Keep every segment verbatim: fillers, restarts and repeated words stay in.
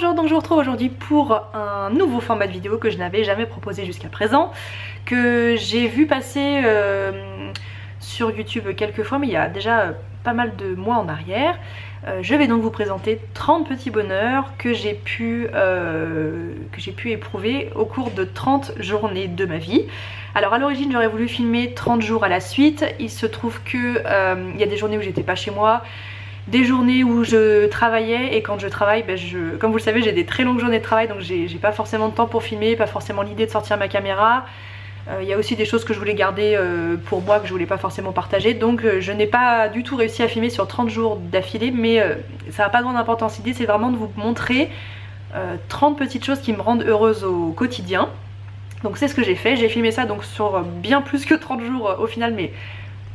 Bonjour, donc je vous retrouve aujourd'hui pour un nouveau format de vidéo que je n'avais jamais proposé jusqu'à présent, que j'ai vu passer euh, sur YouTube quelques fois, mais il y a déjà euh, pas mal de mois en arrière. Euh, je vais donc vous présenter trente petits bonheurs que j'ai pu, euh, que j'ai pu éprouver au cours de trente journées de ma vie. Alors à l'origine j'aurais voulu filmer trente jours à la suite, il se trouve que euh, y a des journées où j'étais pas chez moi, des journées où je travaillais, et quand je travaille, ben je, comme vous le savez, j'ai des très longues journées de travail, donc j'ai pas forcément de temps pour filmer, pas forcément l'idée de sortir ma caméra. Il euh, y a aussi des choses que je voulais garder euh, pour moi, que je voulais pas forcément partager, donc euh, je n'ai pas du tout réussi à filmer sur trente jours d'affilée, mais euh, ça n'a pas grande importance. L'idée c'est vraiment de vous montrer euh, trente petites choses qui me rendent heureuse au quotidien. Donc c'est ce que j'ai fait, j'ai filmé ça donc sur bien plus que trente jours euh, au final, mais...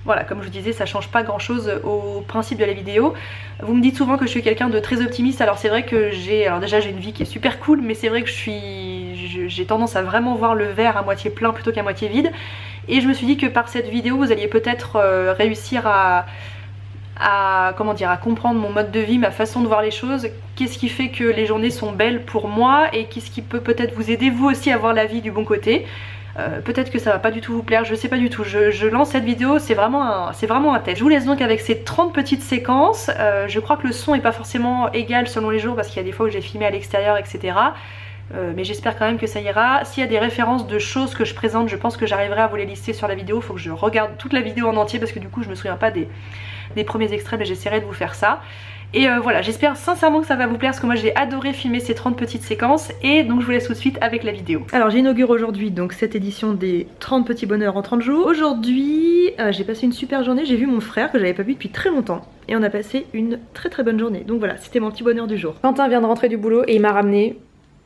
Voilà, comme je vous disais, ça change pas grand chose au principe de la vidéo. Vous me dites souvent que je suis quelqu'un de très optimiste, alors c'est vrai que j'ai... Alors déjà j'ai une vie qui est super cool, mais c'est vrai que je suis... j'ai tendance à vraiment voir le verre à moitié plein plutôt qu'à moitié vide. Et je me suis dit que par cette vidéo vous alliez peut-être euh, réussir à... à... comment dire, à comprendre mon mode de vie, ma façon de voir les choses, qu'est-ce qui fait que les journées sont belles pour moi, et qu'est-ce qui peut peut-être vous aider vous aussi à voir la vie du bon côté. Euh, peut-être que ça va pas du tout vous plaire, je sais pas du tout, je, je lance cette vidéo, c'est vraiment, vraiment un test. Je vous laisse donc avec ces trente petites séquences, euh, je crois que le son est pas forcément égal selon les jours parce qu'il y a des fois où j'ai filmé à l'extérieur, et cetera. Euh, mais j'espère quand même que ça ira. S'il y a des références de choses que je présente, je pense que j'arriverai à vous les lister sur la vidéo, faut que je regarde toute la vidéo en entier parce que du coup je me souviens pas des, des premiers extraits, mais j'essaierai de vous faire ça. Et euh, voilà, j'espère sincèrement que ça va vous plaire parce que moi j'ai adoré filmer ces trente petites séquences, et donc je vous laisse tout de suite avec la vidéo. Alors j'inaugure aujourd'hui donc cette édition des trente petits bonheurs en trente jours. Aujourd'hui euh, j'ai passé une super journée, j'ai vu mon frère que j'avais pas vu depuis très longtemps et on a passé une très très bonne journée. Donc voilà, c'était mon petit bonheur du jour. Quentin vient de rentrer du boulot et il m'a ramené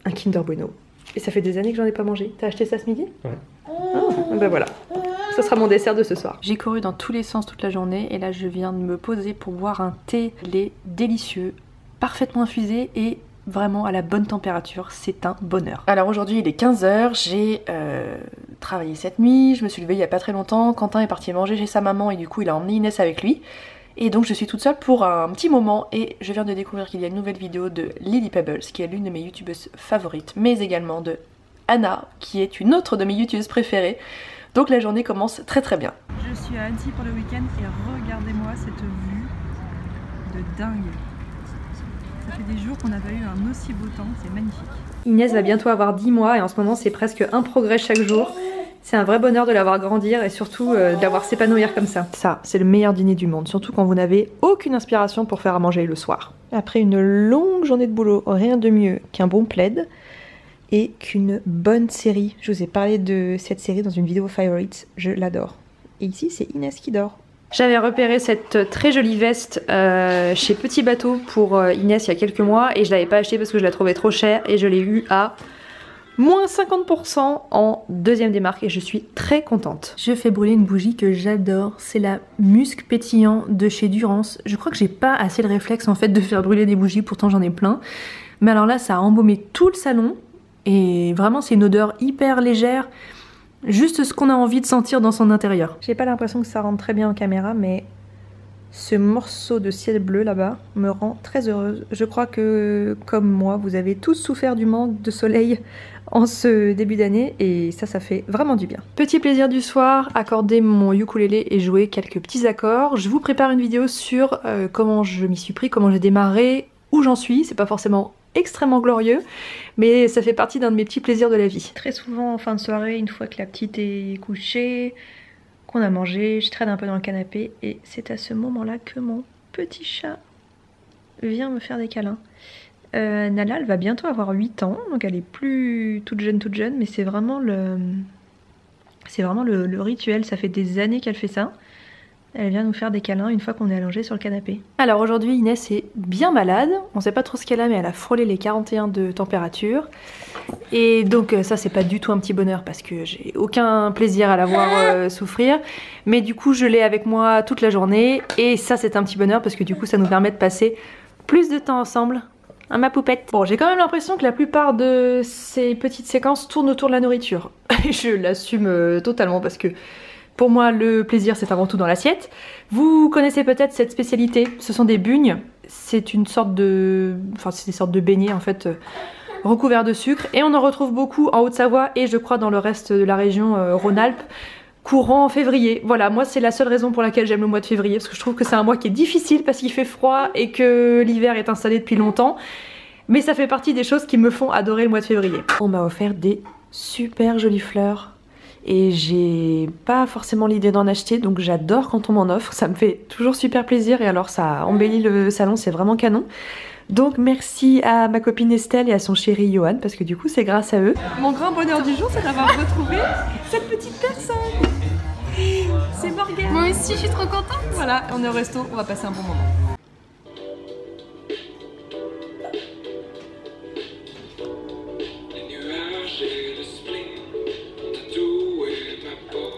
un Kinder Bueno. Et ça fait des années que j'en ai pas mangé. T'as acheté ça ce midi? Ouais. Ah, ben voilà. Ça sera mon dessert de ce soir. J'ai couru dans tous les sens toute la journée et là je viens de me poser pour boire un thé. Il est délicieux, parfaitement infusé et vraiment à la bonne température, c'est un bonheur. Alors aujourd'hui il est quinze heures, j'ai euh, travaillé cette nuit, je me suis levée il y a pas très longtemps, Quentin est parti manger chez sa maman et du coup il a emmené Inès avec lui. Et donc je suis toute seule pour un petit moment et je viens de découvrir qu'il y a une nouvelle vidéo de Lily Pebbles qui est l'une de mes youtubeuses favorites, mais également de Anna qui est une autre de mes youtubeuses préférées. Donc la journée commence très très bien. Je suis à Annecy pour le week-end et regardez-moi cette vue de dingue. Ça fait des jours qu'on n'a pas eu un aussi beau temps, c'est magnifique. Inès va bientôt avoir dix mois et en ce moment c'est presque un progrès chaque jour. C'est un vrai bonheur de l'avoir grandir et surtout euh, de l'avoir s'épanouir comme ça. Ça, c'est le meilleur dîner du monde, surtout quand vous n'avez aucune inspiration pour faire à manger le soir. Après une longue journée de boulot, rien de mieux qu'un bon plaid. Et qu'une bonne série. Je vous ai parlé de cette série dans une vidéo Favorites, je l'adore. Et ici, c'est Inès qui dort. J'avais repéré cette très jolie veste euh, chez Petit Bateau pour euh, Inès il y a quelques mois et je l'avais pas achetée parce que je la trouvais trop chère et je l'ai eue à moins cinquante pour cent en deuxième des marques et je suis très contente. Je fais brûler une bougie que j'adore, c'est la musc pétillant de chez Durance. Je crois que j'ai pas assez le réflexe en fait de faire brûler des bougies, pourtant j'en ai plein. Mais alors là, ça a embaumé tout le salon. Et vraiment c'est une odeur hyper légère, juste ce qu'on a envie de sentir dans son intérieur. J'ai pas l'impression que ça rentre très bien en caméra, mais ce morceau de ciel bleu là-bas me rend très heureuse. Je crois que, comme moi, vous avez tous souffert du manque de soleil en ce début d'année et ça, ça fait vraiment du bien. Petit plaisir du soir, accorder mon ukulélé et jouer quelques petits accords. Je vous prépare une vidéo sur euh, comment je m'y suis pris, comment j'ai démarré, où j'en suis, c'est pas forcément extrêmement glorieux, mais ça fait partie d'un de mes petits plaisirs de la vie. Très souvent en fin de soirée, une fois que la petite est couchée, qu'on a mangé, je traîne un peu dans le canapé et c'est à ce moment-là que mon petit chat vient me faire des câlins. Euh, Nala, elle va bientôt avoir huit ans, donc elle est plus toute jeune toute jeune, mais c'est vraiment le c'est vraiment le, le rituel, ça fait des années qu'elle fait ça. Elle vient nous faire des câlins une fois qu'on est allongé sur le canapé. Alors aujourd'hui Inès est bien malade, on sait pas trop ce qu'elle a mais elle a frôlé les quarante et un de température. Et donc ça c'est pas du tout un petit bonheur parce que j'ai aucun plaisir à la voir euh, souffrir. Mais du coup je l'ai avec moi toute la journée et ça c'est un petit bonheur parce que du coup ça nous permet de passer plus de temps ensemble. Hein, ma poupette. Bon, j'ai quand même l'impression que la plupart de ces petites séquences tournent autour de la nourriture. Je l'assume totalement parce que pour moi, le plaisir, c'est avant tout dans l'assiette. Vous connaissez peut-être cette spécialité, ce sont des bugnes. c'est une sorte de... Enfin, c'est des sortes de beignets, en fait, euh, recouverts de sucre. Et on en retrouve beaucoup en Haute-Savoie et, je crois, dans le reste de la région euh, Rhône-Alpes, courant février. Voilà, moi, c'est la seule raison pour laquelle j'aime le mois de février, parce que je trouve que c'est un mois qui est difficile, parce qu'il fait froid et que l'hiver est installé depuis longtemps. Mais ça fait partie des choses qui me font adorer le mois de février. On m'a offert des super jolies fleurs. Et j'ai pas forcément l'idée d'en acheter, donc j'adore quand on m'en offre, ça me fait toujours super plaisir et alors ça embellit le salon, c'est vraiment canon. Donc merci à ma copine Estelle et à son chéri Johan, parce que du coup c'est grâce à eux. Mon grand bonheur du jour, c'est d'avoir retrouvé cette petite personne. C'est Morgane. Moi aussi je suis trop contente. Voilà, on est au resto, on va passer un bon moment.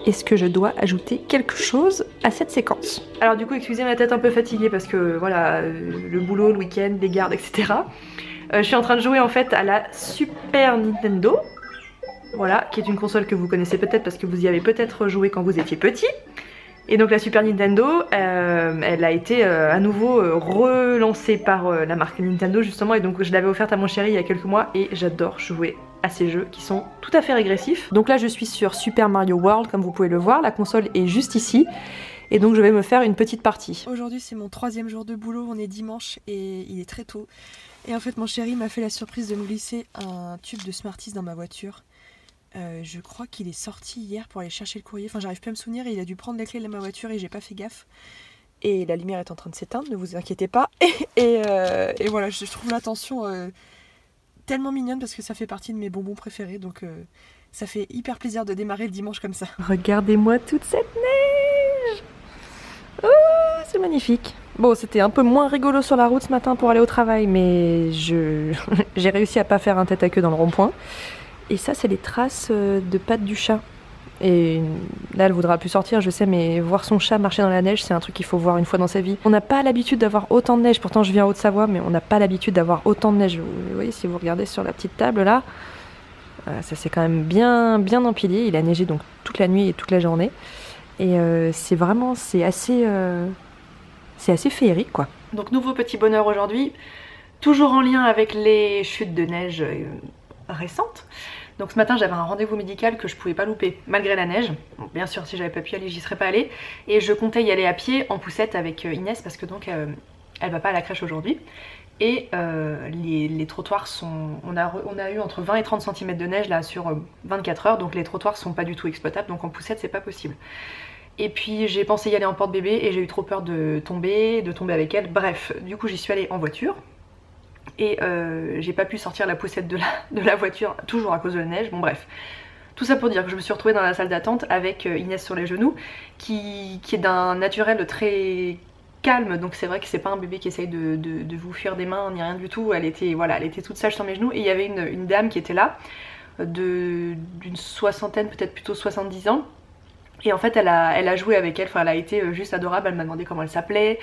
Est-ce que je dois ajouter quelque chose à cette séquence? Alors du coup, excusez ma tête un peu fatiguée parce que voilà, le boulot, le week-end, les gardes, et cetera. Euh, je suis en train de jouer en fait à la Super Nintendo, voilà, qui est une console que vous connaissez peut-être parce que vous y avez peut-être joué quand vous étiez petit. Et donc la Super Nintendo, euh, elle a été euh, à nouveau euh, relancée par euh, la marque Nintendo justement, et donc je l'avais offerte à mon chéri il y a quelques mois et j'adore jouer à ces jeux qui sont tout à fait régressifs. Donc là je suis sur Super Mario World comme vous pouvez le voir, la console est juste ici et donc je vais me faire une petite partie. Aujourd'hui c'est mon troisième jour de boulot, on est dimanche et il est très tôt. Et en fait mon chéri m'a fait la surprise de me glisser un tube de Smarties dans ma voiture. Euh, je crois qu'il est sorti hier pour aller chercher le courrier, enfin j'arrive plus à me souvenir, et il a dû prendre la clé de ma voiture et j'ai pas fait gaffe. Et la lumière est en train de s'éteindre, ne vous inquiétez pas. Et, euh, et voilà, je trouve l'attention euh, tellement mignonne parce que ça fait partie de mes bonbons préférés, donc euh, ça fait hyper plaisir de démarrer le dimanche comme ça. Regardez-moi toute cette neige! Oh, c'est magnifique! Bon, c'était un peu moins rigolo sur la route ce matin pour aller au travail, mais je j'ai réussi à pas faire un tête à queue dans le rond-point. Et ça, c'est les traces de pattes du chat. Et là, elle voudra plus sortir, je sais, mais voir son chat marcher dans la neige, c'est un truc qu'il faut voir une fois dans sa vie. On n'a pas l'habitude d'avoir autant de neige. Pourtant, je viens en Haute-Savoie, mais on n'a pas l'habitude d'avoir autant de neige. Vous voyez, si vous regardez sur la petite table, là, ça s'est quand même bien, bien empilé. Il a neigé donc toute la nuit et toute la journée. Et euh, c'est vraiment, c'est assez, euh, c'est assez féerique, quoi. Donc, nouveau petit bonheur aujourd'hui. Toujours en lien avec les chutes de neige euh, récentes. Donc ce matin j'avais un rendez-vous médical que je pouvais pas louper malgré la neige. Bon, bien sûr si j'avais pas pu y aller j'y serais pas allée et je comptais y aller à pied en poussette avec Inès parce que donc euh, elle va pas à la crèche aujourd'hui et euh, les, les trottoirs sont... On a, on a eu entre vingt et trente centimètres de neige là sur euh, vingt-quatre heures donc les trottoirs sont pas du tout exploitables donc en poussette c'est pas possible. Et puis j'ai pensé y aller en porte-bébé et j'ai eu trop peur de tomber, de tomber avec elle, bref du coup j'y suis allée en voiture. Et euh, j'ai pas pu sortir la poussette de la, de la voiture, toujours à cause de la neige, bon bref. Tout ça pour dire que je me suis retrouvée dans la salle d'attente avec Inès sur les genoux, qui, qui est d'un naturel très calme, donc c'est vrai que c'est pas un bébé qui essaye de, de, de vous fuir des mains ni rien du tout, elle était, voilà, elle était toute sage sur mes genoux, et il y avait une, une dame qui était là, d'une soixantaine, peut-être plutôt soixante-dix ans, et en fait elle a, elle a joué avec elle, enfin elle a été juste adorable, elle m'a demandé comment elle s'appelait,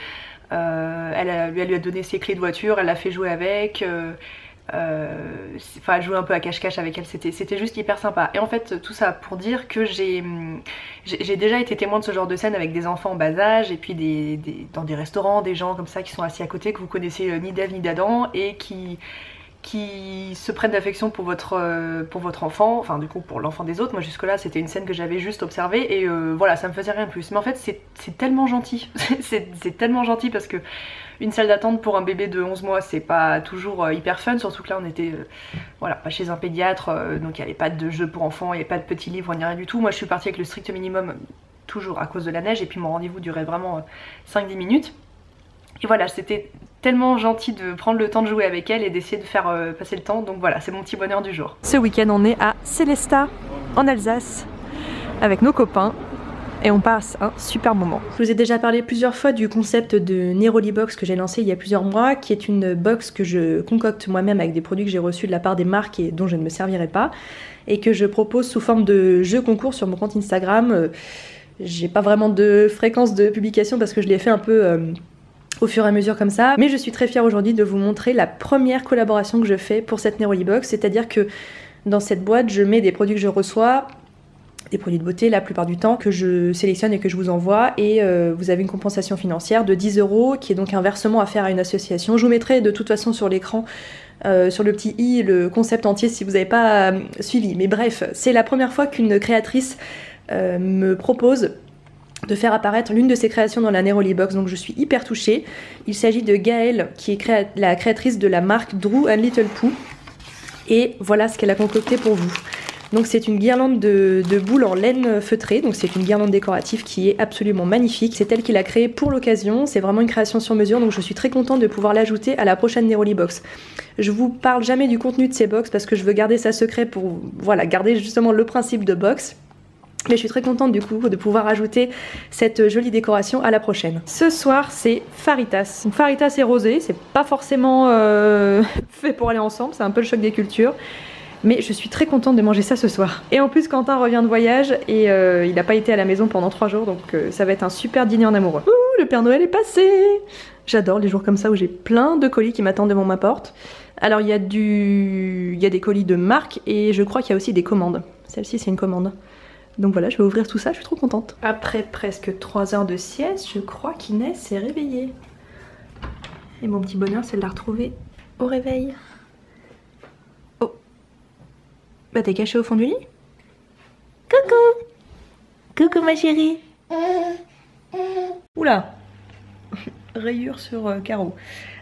Euh, elle, a, elle lui a donné ses clés de voiture, elle l'a fait jouer avec, euh, euh, enfin elle jouait un peu à cache-cache avec elle, c'était juste hyper sympa. Et en fait tout ça pour dire que j'ai déjà été témoin de ce genre de scène avec des enfants en bas âge et puis des, des, dans des restaurants, des gens comme ça qui sont assis à côté que vous connaissez ni d'Ève ni d'Adam et qui, qui se prennent d'affection pour votre, pour votre enfant, enfin du coup pour l'enfant des autres. Moi jusque là c'était une scène que j'avais juste observée et euh, voilà ça me faisait rien de plus, mais en fait c'est tellement gentil, c'est tellement gentil parce que une salle d'attente pour un bébé de onze mois c'est pas toujours hyper fun, surtout que là on était euh, voilà, pas chez un pédiatre, euh, donc il n'y avait pas de jeux pour enfants, il n'y avait pas de petits livres ni rien du tout. Moi je suis partie avec le strict minimum toujours à cause de la neige et puis mon rendez-vous durait vraiment euh, cinq à dix minutes. Et voilà, c'était tellement gentil de prendre le temps de jouer avec elle et d'essayer de faire euh, passer le temps. Donc voilà, c'est mon petit bonheur du jour. Ce week-end, on est à Sélestat, en Alsace, avec nos copains. Et on passe un super moment. Je vous ai déjà parlé plusieurs fois du concept de Neroli Box que j'ai lancé il y a plusieurs mois, qui est une box que je concocte moi-même avec des produits que j'ai reçus de la part des marques et dont je ne me servirai pas, et que je propose sous forme de jeu concours sur mon compte Instagram. Euh, j'ai pas vraiment de fréquence de publication parce que je l'ai fait un peu... Euh, au fur et à mesure comme ça, mais je suis très fière aujourd'hui de vous montrer la première collaboration que je fais pour cette Neroli Box, c'est-à-dire que dans cette boîte je mets des produits que je reçois des produits de beauté la plupart du temps que je sélectionne et que je vous envoie, et euh, vous avez une compensation financière de dix euros qui est donc un versement à faire à une association. Je vous mettrai de toute façon sur l'écran, euh, sur le petit i, le concept entier si vous n'avez pas euh, suivi. Mais bref, c'est la première fois qu'une créatrice euh, me propose de faire apparaître l'une de ses créations dans la Neroli Box, donc je suis hyper touchée. Il s'agit de Gaëlle, qui est créa la créatrice de la marque Drew and Little Pooh, et voilà ce qu'elle a concocté pour vous. Donc c'est une guirlande de, de boules en laine feutrée, donc c'est une guirlande décorative qui est absolument magnifique. C'est elle qui l'a créée pour l'occasion, c'est vraiment une création sur mesure, donc je suis très contente de pouvoir l'ajouter à la prochaine Neroli Box. Je vous parle jamais du contenu de ces box parce que je veux garder ça secret pour, voilà, garder justement le principe de box. Mais je suis très contente du coup de pouvoir ajouter cette jolie décoration à la prochaine. Ce soir c'est Faritas. Donc, Faritas et Rosé, c'est pas forcément euh, fait pour aller ensemble, c'est un peu le choc des cultures. Mais je suis très contente de manger ça ce soir. Et en plus Quentin revient de voyage et euh, il n'a pas été à la maison pendant trois jours, donc euh, ça va être un super dîner en amoureux. Ouh, le Père Noël est passé! J'adore les jours comme ça où j'ai plein de colis qui m'attendent devant ma porte. Alors il y a du... il y a des colis de marque et je crois qu'il y a aussi des commandes. Celle-ci c'est une commande. Donc voilà, je vais ouvrir tout ça, je suis trop contente. Après presque trois heures de sieste, je crois qu'Inès s'est réveillée. Et mon petit bonheur, c'est de la retrouver au réveil. Oh. Bah t'es cachée au fond du lit? Coucou. Coucou ma chérie. Oula. Rayure sur euh, carreau.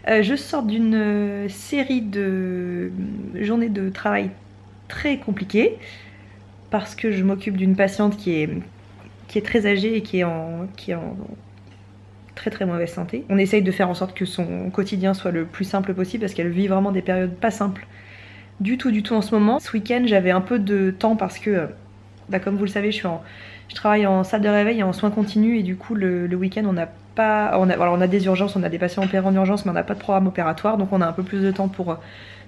Euh, je sors d'une série de journées de travail très compliquées, parce que je m'occupe d'une patiente qui est, qui est très âgée et qui est, en, qui est en très très mauvaise santé. On essaye de faire en sorte que son quotidien soit le plus simple possible parce qu'elle vit vraiment des périodes pas simples du tout du tout en ce moment. Ce week-end j'avais un peu de temps parce que, bah, comme vous le savez, je, suis en, je travaille en salle de réveil et en soins continus, et du coup le, le week-end on n'a pas... On a, alors on a des urgences, on a des patients opérés en urgence mais on n'a pas de programme opératoire, donc on a un peu plus de temps pour...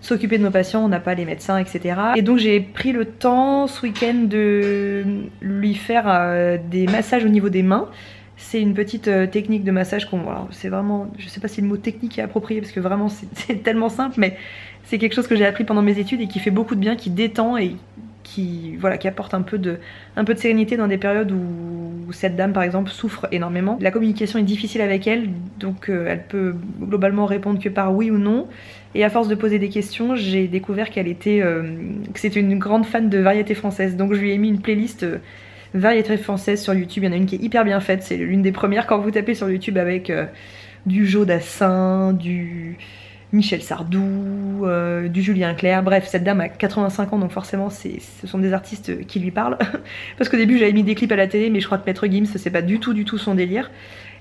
s'occuper de nos patients, on n'a pas les médecins, et cetera. Et donc j'ai pris le temps ce week-end de lui faire euh, des massages au niveau des mains. C'est une petite euh, technique de massage qu'on... C'est vraiment... Je sais pas si le mot technique est approprié parce que vraiment c'est tellement simple, mais c'est quelque chose que j'ai appris pendant mes études et qui fait beaucoup de bien, qui détend et qui, voilà, qui apporte un peu de, un peu de sérénité dans des périodes où cette dame par exemple souffre énormément. La communication est difficile avec elle, donc euh, elle peut globalement répondre que par oui ou non. Et à force de poser des questions, j'ai découvert qu'elle était, euh, que c'était une grande fan de variété française. Donc je lui ai mis une playlist euh, variété française sur YouTube. Il y en a une qui est hyper bien faite, c'est l'une des premières quand vous tapez sur YouTube, avec euh, du Joe Dassin, du Michel Sardou, euh, du Julien Clerc. Bref, cette dame a quatre-vingt-cinq ans, donc forcément ce sont des artistes qui lui parlent. Parce qu'au début j'avais mis des clips à la télé, mais je crois que Maître Gims, c'est pas du tout du tout son délire.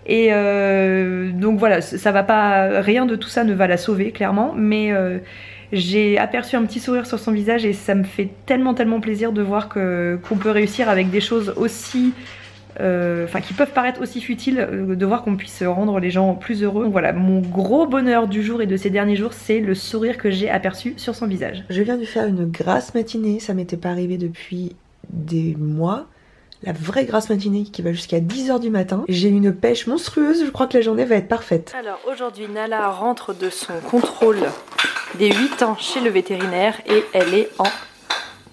Et euh, donc voilà, ça va pas, rien de tout ça ne va la sauver clairement, mais euh, j'ai aperçu un petit sourire sur son visage et ça me fait tellement tellement plaisir de voir que qu'on peut réussir avec des choses aussi, euh, enfin qui peuvent paraître aussi futiles, de voir qu'on puisse rendre les gens plus heureux. Donc voilà, mon gros bonheur du jour et de ces derniers jours, c'est le sourire que j'ai aperçu sur son visage. Je viens de faire une grasse matinée, ça m'était pas arrivé depuis des mois. La vraie grasse matinée qui va jusqu'à dix heures du matin. J'ai une pêche monstrueuse, je crois que la journée va être parfaite. Alors aujourd'hui Nala rentre de son contrôle des huit ans chez le vétérinaire et elle est en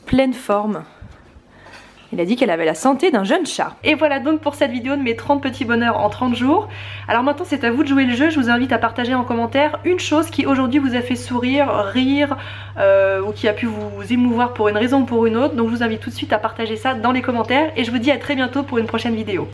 pleine forme. Il a dit qu'elle avait la santé d'un jeune chat. Et voilà donc pour cette vidéo de mes trente petits bonheurs en trente jours. Alors maintenant c'est à vous de jouer le jeu, je vous invite à partager en commentaire une chose qui aujourd'hui vous a fait sourire, rire, euh, ou qui a pu vous émouvoir pour une raison ou pour une autre. Donc je vous invite tout de suite à partager ça dans les commentaires et je vous dis à très bientôt pour une prochaine vidéo.